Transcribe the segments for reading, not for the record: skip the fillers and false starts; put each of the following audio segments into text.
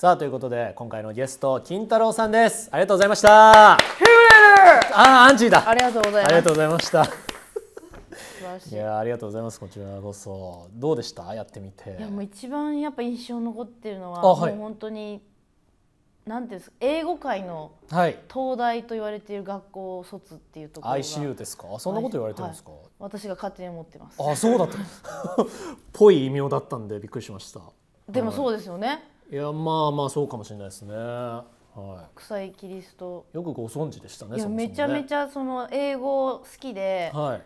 さあということで今回のゲスト金太郎さんです。ありがとうございました。アンチーだ。ありがとうございます。ありがとうございました。いやありがとうございます。こちらこそどうでした、やってみて。いやもう一番やっぱ印象残ってるのは、はい、もう本当になんていうんですか、英語界の東大と言われている学校卒っていうところが、 ICU ですか。そんなこと言われてるんですか。はい、私が勝手に思ってます。あそうだったぽい異名だったんでびっくりしました。でもそうですよね。はい、いやまあまあそうかもしれないですね。はい、臭いキリストよくご存知でしたね。いやそもそもねめちゃめちゃその英語好きで、はい、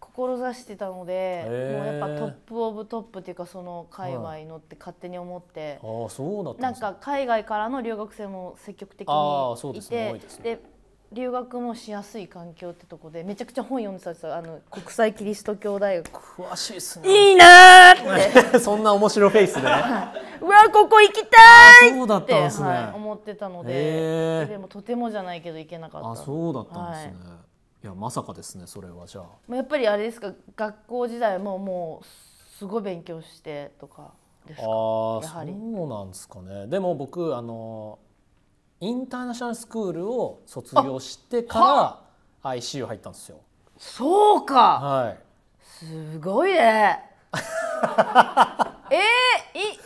志してたのでもうやっぱトップオブトップっていうかその界隈のって勝手に思って、はい、あそうだったんですね。なんか海外からの留学生も積極的にいて、で留学もしやすい環境ってとこでめちゃくちゃ本読んでたんですよ。あの国際キリスト教大学。詳しいっすね。いいなーってそんな面白フェイスで、ね、うわここ行きたいって思ってたので、でもとてもじゃないけど行けなかった。あそうだったんですね。はいいやまさかですね。それはじゃあやっぱりあれですか、学校時代ももうすごい勉強してとかですか。あそうなんですかね。でも僕インターナショナルスクールを卒業してから ICU 入ったんですよ。そうか、はい、すごいね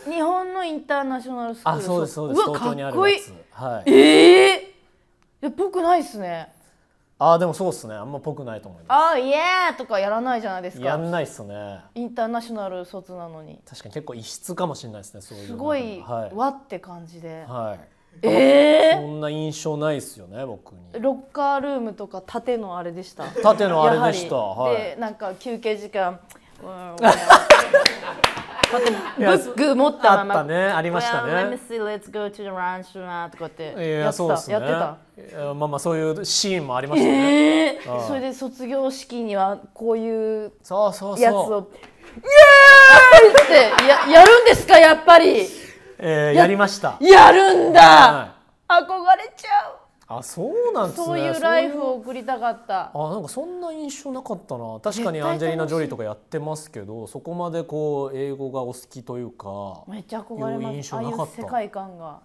日本のインターナショナルスクール。あそうですそうです。うわ東京にあるやつ。はい、いや僕ないっすね。あでもそうですね。あんまぽくないと思います。あイエーとかやらないじゃないですか。やんないっすね。インターナショナル卒なのに。確かに結構異質かもしれないですね。そういうすごい、はい、和って感じで。はい。そんな印象ないですよね僕に。ロッカールームとか縦のあれでした。縦のあれでした。はい。でなんか休憩時間。ブック持ったままあったね。ありましたね。Let me see, let's go to the lunch room とかってやってた。まあまあそういうシーンもありましたね。それで卒業式にはこういうやつをイエーイってやるんですかやっぱり。やりました。やるんだ。憧れちゃう。あ、そうなんですね。そういうライフを送りたかった。あ、なんかそんな印象なかったな。確かにアンジェリーナ・ジョリーとかやってますけど、そこまでこう英語がお好きというか。めっちゃ憧れます。ああいう世界観が。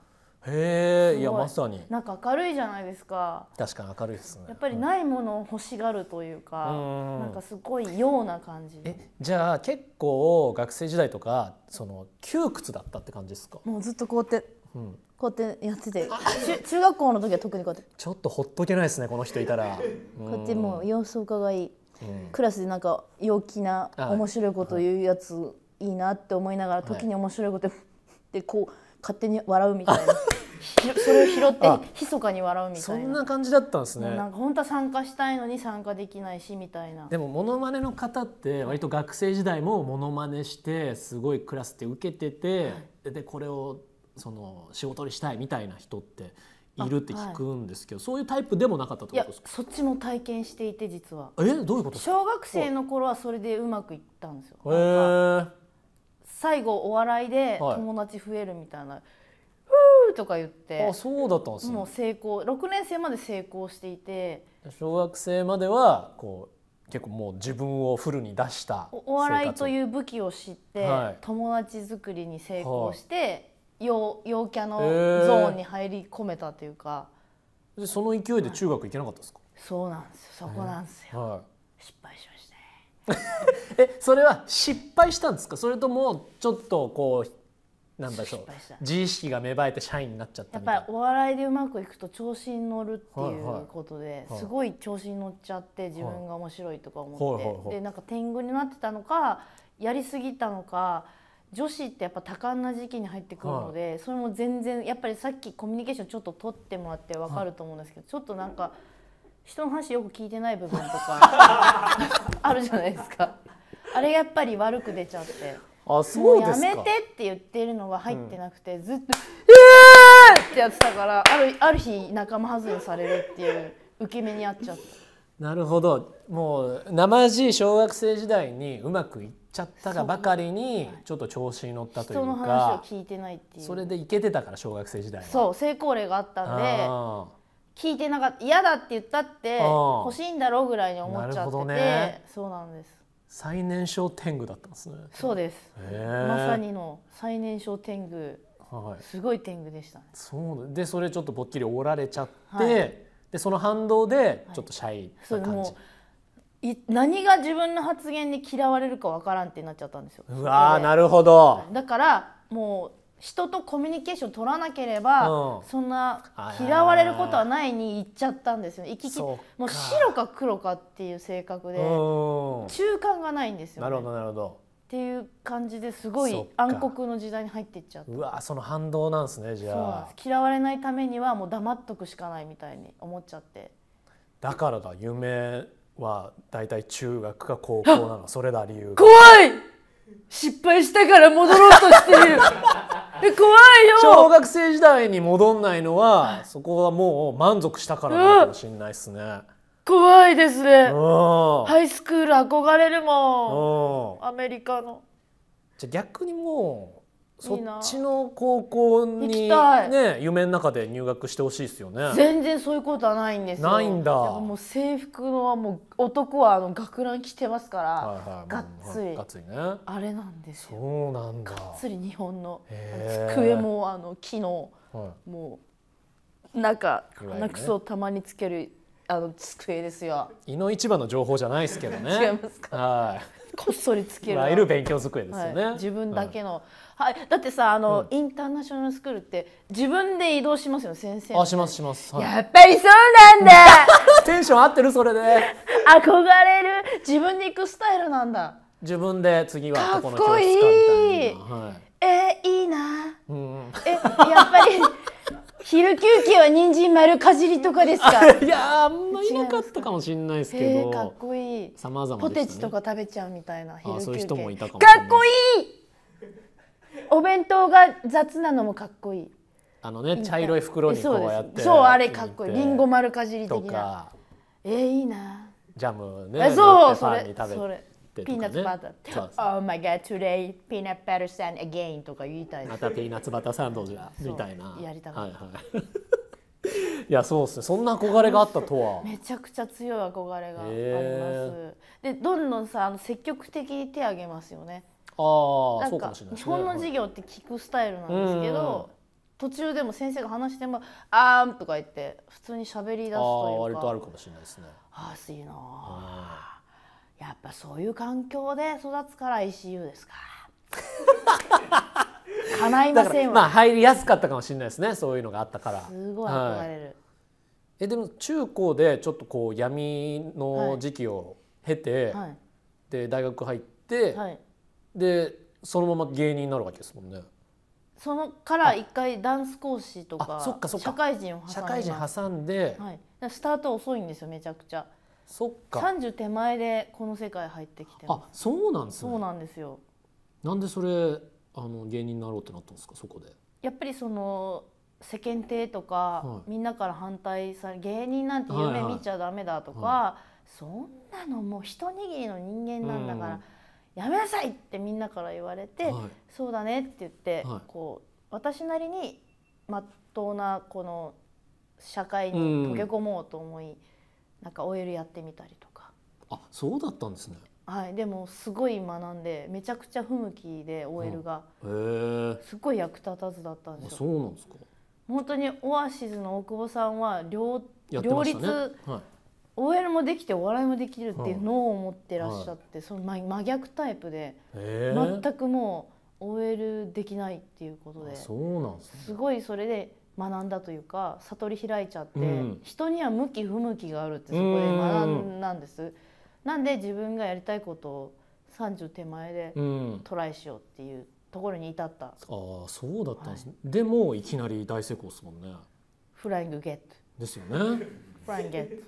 へえ、いやまさに。なんか明るいじゃないですか。確かに明るいですね。やっぱりないものを欲しがるというか、なんかすごいような感じ。じゃあ結構学生時代とかその窮屈だったって感じですか。もうずっとこうやって。うん。こうやってやってて中学校の時は特にこうやってちょっとほっとけないですねこの人いたらこうやってもう様子を伺い、クラスでなんか陽気な面白いこと言うやついいなって思いながら時に面白いことでこう勝手に笑うみたいな、それを拾って密かに笑うみたいな、そんな感じだったんですね。なんか本当は参加したいのに参加できないしみたいな。でもモノマネの方って割と学生時代もモノマネしてすごいクラスって受けてて、でこれをその仕事にしたいみたいな人っているって聞くんですけど、はい、そういうタイプでもなかったってことですか。いやそっちも体験していて実は。どういうことですか。小学生の頃はそれでうまくいったんですよ。最後お笑いで友達増えるみたいな、ふーとか言って。あそうだったんですね。もう成功、6年生まで成功していて、小学生まではこう結構もう自分をフルに出したお笑いという武器を知って、はい、友達作りに成功して、はい、陽キャのゾーンに入り込めたというか、でその勢いで中学行けなかったですか。そうなんですよ、そこなんですよ、はい、失敗しましたそれは失敗したんですか、それともちょっとこうなんだろう、自意識が芽生えて社員になっちゃったみたいな。やっぱりお笑いでうまくいくと調子に乗るっていうことで、すごい調子に乗っちゃって自分が面白いとか思って、でなんか天狗になってたのかやりすぎたのか。女子ってやっぱ多感な時期に入ってくるので、はい、それも全然やっぱりさっきコミュニケーションちょっと取ってもらって分かると思うんですけど、はい、ちょっとなんか人の話よく聞いてない部分とかあるじゃないですか。あれやっぱり悪く出ちゃって、あそうですか、もうやめてって言ってるのは入ってなくて、ずっと「ってやってたから、ある日仲間外れされるっていう受け身にあっちゃって。なるほど、もう生地小学生時代にうまくいってちゃったがばかりにちょっと調子に乗ったというか、人の話を聞いてないっていう、それでいけてたから小学生時代はそう成功例があったんで、聞いてなかった、嫌だって言ったって欲しいんだろうぐらいに思っちゃってて、ね、そうなんです。最年少天狗だったんですね。そうです、まさにの最年少天狗すごい天狗でしたね。そうで、それちょっとぽっきり折られちゃって、はい、でその反動でちょっとシャイな感じ。何が自分の発言に嫌われるかわからんってなっちゃったんですよ。うわー、なるほど。だからもう人とコミュニケーション取らなければ、うん、そんな嫌われることはないに言っちゃったんですよ。もう白か黒かっていう性格で、中間がないんですよ、ね。なるほどなるほど。っていう感じですごい暗黒の時代に入っていっちゃった。うわ、その反動なんですね。じゃあ嫌われないためにはもう黙っとくしかないみたいに思っちゃって。だからだ、夢はだいたい中学か高校なの。それだ理由が。怖い。失敗したから戻ろうとしている。怖いよ。小学生時代に戻んないのは、はい、そこはもう満足したからなのかもしれないですね。怖いですね。ハイスクール憧れるもん、アメリカの。じゃあ逆にもうそっちの高校にね、夢の中で入学してほしいですよね。全然そういうことはないんですよ。ないんだ。もう制服のはもう男は学ラン着てますから、がっつりあれなんですよ。そうなんだ。がっつり日本の机も木のもう鼻くそをたまにつける。机ですよ。いの一番の情報じゃないですけどね。違いますか。はい。こっそりつける。いわゆる勉強机ですよね。はい、自分だけの。はい、はい。だってさ、インターナショナルスクールって自分で移動しますよ、先生。あ、しますします。はい、やっぱりそうなんだ。テンション合ってる、それで。憧れる。自分で行くスタイルなんだ。自分で次はここの教室かみたいな。かっこいい。はい、いいな。うん。やっぱり。昼休憩は人参丸かじりとかですか？いや、あんまいなかったかもしれないですけど。かっこいい。様々でしたね。ポテチとか食べちゃうみたいな。そういう人もいたかもしれない。かっこいい。お弁当が雑なのもかっこいい。茶色い袋にこうやって。そう、あれかっこいい。リンゴ丸かじり的な。いいな。ジャムね。そう、それ。それ。ピーナッツバター。Oh my god, today peanut butter sand again とか言いたい。またピーナッツバターサンドじゃみたいな。やりたかった。いや、そうですね。そんな憧れがあったとは。めちゃくちゃ強い憧れがあります。で、どんどんさ、積極的に手を挙げますよね。ああ、そうかもしれない。日本の授業って聞くスタイルなんですけど、途中でも先生が話してもあーんとか言って普通に喋り出すというか。割とあるかもしれないですね。ああ、すいいな。やっぱそういう環境で育つから ECU ですか。叶いませんわ。まあ入りやすかったかもしれないですね。そういうのがあったから。すごい憧れる。はい、でも中高でちょっとこう闇の時期を経て、はい、で大学入って、はい、でそのまま芸人になるわけですもんね。そのから一回ダンス講師とか社会人を挟んで。社会人挟んで。はい、スタート遅いんですよ、めちゃくちゃ。そっか。30手前でこの世界入ってきてます。あ、そうなんですね。そうなんですよ。なんでそれ芸人になろうってなったんですか、そこで。やっぱりその世間体とか、はい、みんなから反対され、芸人なんて夢見ちゃダメだとか、はいはい、そんなのもう一握りの人間なんだからやめなさいってみんなから言われて、はい、そうだねって言って、はい、こう私なりにまっとうなこの社会に溶け込もうと思い。なんか OL やってみたりとか。あ、そうだったんですね。はい、でもすごい学んで、めちゃくちゃ不向きで OL が、すごい役立たずだったんですよ。そうなんですか。本当にオアシズの大久保さんは両立、はい、OL もできてお笑いもできるっていう脳を持ってらっしゃって、はい、その真逆タイプで、全くもう OL できないっていうことで、そうなんですね。すごいそれで。学んだというか、悟り開いちゃって、うん、人には向き不向きがあるってそこで学んだんです。なんで自分がやりたいことを30手前でトライしようっていうところに至った。ああ、そうだったんですね、はい、でもいきなり大成功ですもんね。フライングゲットですよね。フライングゲット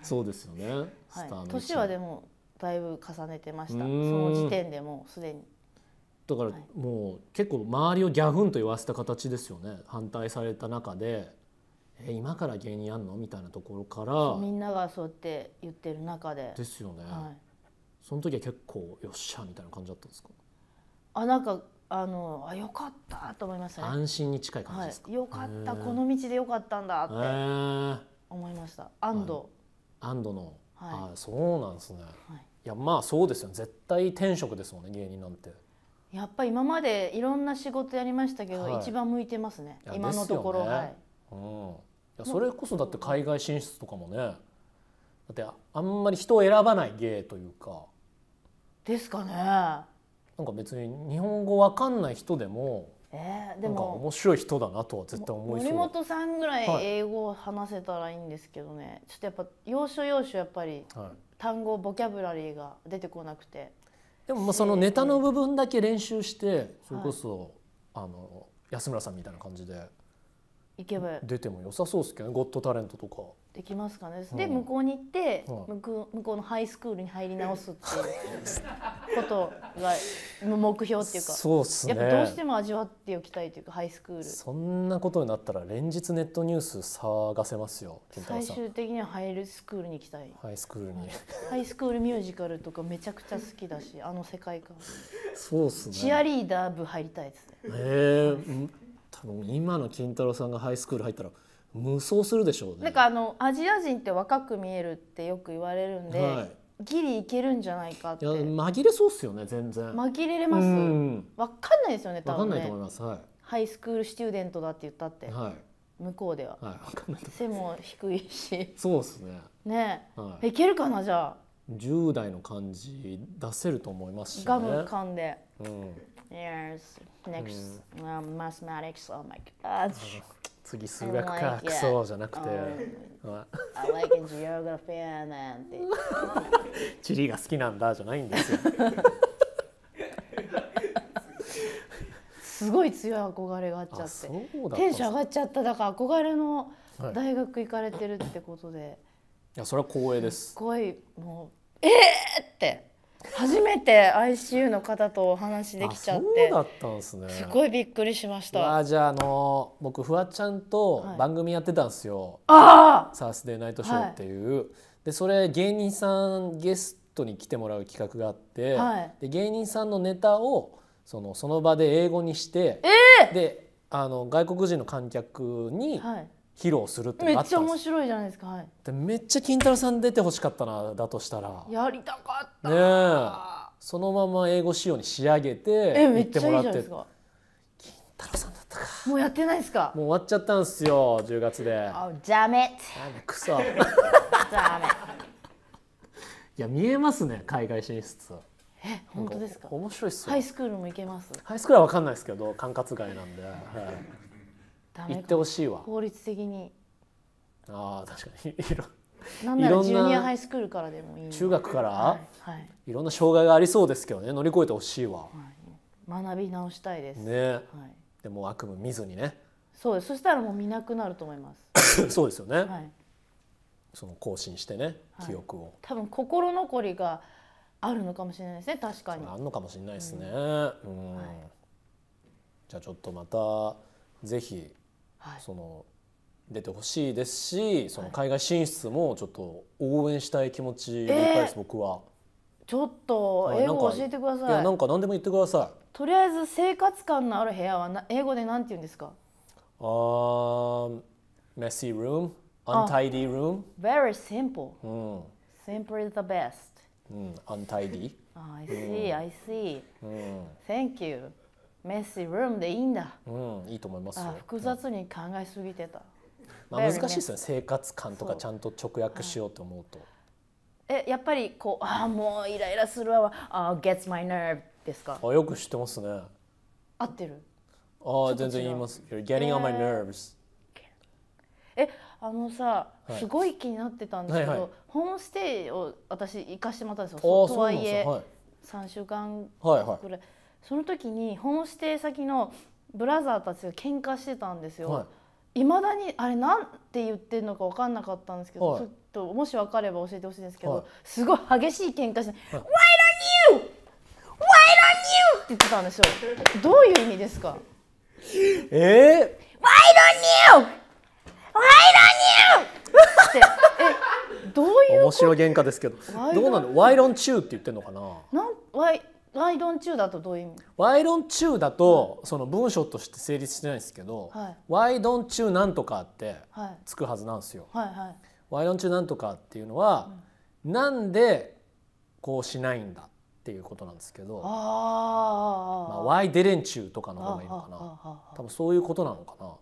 そうですよね、はい、年はでもだいぶ重ねてました。その時点でもうすでにだからもう結構周りをギャフンと言わせた形ですよね。反対された中で「今から芸人やんの?」みたいなところからみんながそうやって言ってる中でですよね、はい、その時は結構「よっしゃ」みたいな感じだったんですか？あ、なんかよかったと思いましたね。安心に近い感じですか？はい、よかった、この道でよかったんだって思いました。安堵、安堵の、はい、あ、そうなんですね、はい、いや、まあそうですよね。絶対転職ですもんね、芸人なんて。いやっぱり今までいろんな仕事やりましたけど、はい、一番向いてますね今のところ。いや、それこそだって海外進出とかもね、だってあんまり人を選ばない芸というかですかね。なんか別に日本語わかんない人でも、でもなんか面白い人だなとは絶対思いそう。森本さんぐらい英語を話せたらいいんですけどね、はい、ちょっとやっぱ要所要所やっぱり単語、はい、ボキャブラリーが出てこなくて。でもまあそのネタの部分だけ練習してそれこそ、はい、安村さんみたいな感じでいけば出ても良さそうですけどね。ゴッドタレントとかできますかね。で、向こうに行って、うん、向こうのハイスクールに入り直すっていうことが目標っていうか。そうっすね。やっぱどうしても味わっておきたいというかハイスクール。そんなことになったら連日ネットニュース探せますよ。最終的にはハイスクールに行きたい。ハイスクールに。ハイスクールミュージカルとかめちゃくちゃ好きだし、あの世界観。そうっすね。チアリーダー部入りたいですね。多分今の金太郎さんがハイスクール入ったら無双するでしょうね。なんかアジア人って若く見えるってよく言われるんで、はい、ギリいけるんじゃないかって。いや紛れそうっすよね。全然紛れれます。わかんないですよね多分ね。わかんないと思います、はい、ハイスクールスチューデントだって言ったって、はい、向こうでは、はい、わかんないと思います。背も低いし。そうっすね。ねえ、はい、いけるかな。じゃあ10代の感じ出せると思いますし、ね、ガム噛んで、Yes, next, mathematics. Oh my God. 次数学かクソじゃなくて、I like geography and 地理が好きなんだじゃないんですよ。すごい強い憧れがあっちゃって、テンション上がっちゃった。だから憧れの大学行かれてるってことで、いやそれは光栄です。すごいもうって。初めて ICU の方とお話できちゃって。そうだったんですね。すごいびっくりしました。じゃあ僕フワちゃんと番組やってたんですよ、はい、サースデーナイトショーっていう、はい、でそれ芸人さんゲストに来てもらう企画があって、はい、で芸人さんのネタをその場で英語にして、で外国人の観客に、はい、披露するってなったんです。めっちゃ面白いじゃないですか、はい、でめっちゃ金太郎さん出てほしかったな。だとしたらやりたかったね。そのまま英語仕様に仕上げて言ってもらって。めっちゃいいじゃないですか。金太郎さんだったか。もうやってないですか。もう終わっちゃったんですよ10月で。ダメクソ。ダメ。いや見えますね海外進出。本当ですか。面白いっすよ。ハイスクールも行けます。ハイスクールは分かんないですけど管轄外なんで、はい行ってほしいわ。法律的に。ああ確かになんならジュニアハイスクールからでもいい。中学から、はいはい、いろんな障害がありそうですけどね、乗り越えてほしいわ、はい。学び直したいです。ね、はい、でも悪夢見ずにね。そうです。そしたらもう見なくなると思います。そうですよね。はい、その更新してね、記憶を、はい。多分心残りがあるのかもしれないですね。確かに。あるのかもしれないですね。うん。はい、じゃあちょっとまたぜひ。出てほしいですし、その海外進出もちょっと応援したい気持ちでいっぱいです、僕は。ちょっと英語教えてください。いやなんか何でも言ってください。とりあえず生活感のある部屋は英語でなんて言うんですか。Messy room, untidy room. Very simple. Simple is the best. Untidy. I see, I see. Thank you.メッシールームでいいんだ。いいと思いますよ。複雑に考えすぎてた。まあ難しいですね。生活感とかちゃんと直訳しようと思うと。やっぱりこうもうイライラするわ。gets my nerve ですか。よく知ってますね。合ってる。全然言います。Getting on my nerves。さ、すごい気になってたんですけど、ホームステイを私行かしてもらったんですよ。とはいえ3週間くらい。その時にホームステイ先のブラザーたちが喧嘩してたんですよ。いまだにあれなんて言ってるのか分かんなかったんですけど、ちょっともし分かれば教えてほしいんですけど、すごい激しい喧嘩して「Why don't you! Why don't you!」って言ってたんですよ。どういう意味ですか。Why don't you! Why don't you! ってどういう面白い喧嘩ですけど、どうなの Why don't you って言ってるのかな。ワイドンチューだとどういう意味？ワイドンチューだとその文章として成立してないんですけど、ワイドンチューなんとかってつくはずなんですよ。ワイドンチューなんとかっていうのはなんでこうしないんだっっていうことなんですけど、Why didn't you とかの方がいいのかな、多分そういうことなのかな。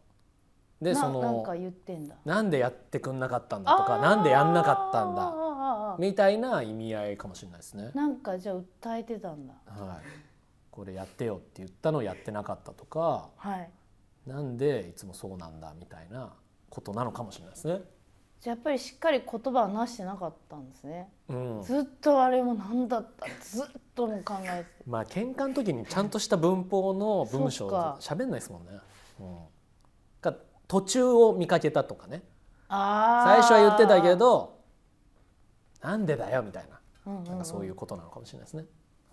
でそのなんか言ってんだ、なんでやってくんなかったんだとか、なんでやんなかったんだみたいな意味合いかもしれないですね。なんかじゃあ訴えてたんだ、はい、これやってよって言ったのをやってなかったとか、はい、なんでいつもそうなんだみたいなことなのかもしれないですね。じゃあやっぱりしっかり言葉はなしてなかったんですね、うん、ずっとあれもなんだったずっとも考えてまあ喧嘩の時にちゃんとした文法の文章喋んないですもんね、うん、か途中を見かけたとかね、最初は言ってたけどなんでだよみたいな、なんかそういうことなのかもしれないですね。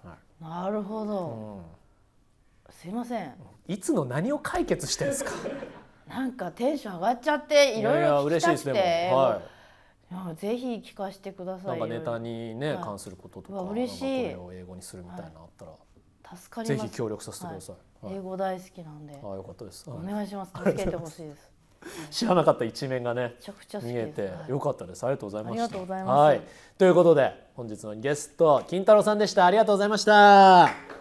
はい、なるほど。うん、すいません。いつの何を解決してんですか。なんかテンション上がっちゃっていろいろ聞きたくて、はい、ぜひ聞かせてください。なんかネタにね、はい、関することとか、これを英語にするみたいなのあったら、はい、助かります。ぜひ協力させてください。はい、英語大好きなんで。あ、よかったです。はい、お願いします。助けてほしいです。知らなかった一面がね見えてよかったです。ありがとうございました。はい、ということで本日のゲスト金太郎さんでした。ありがとうございました。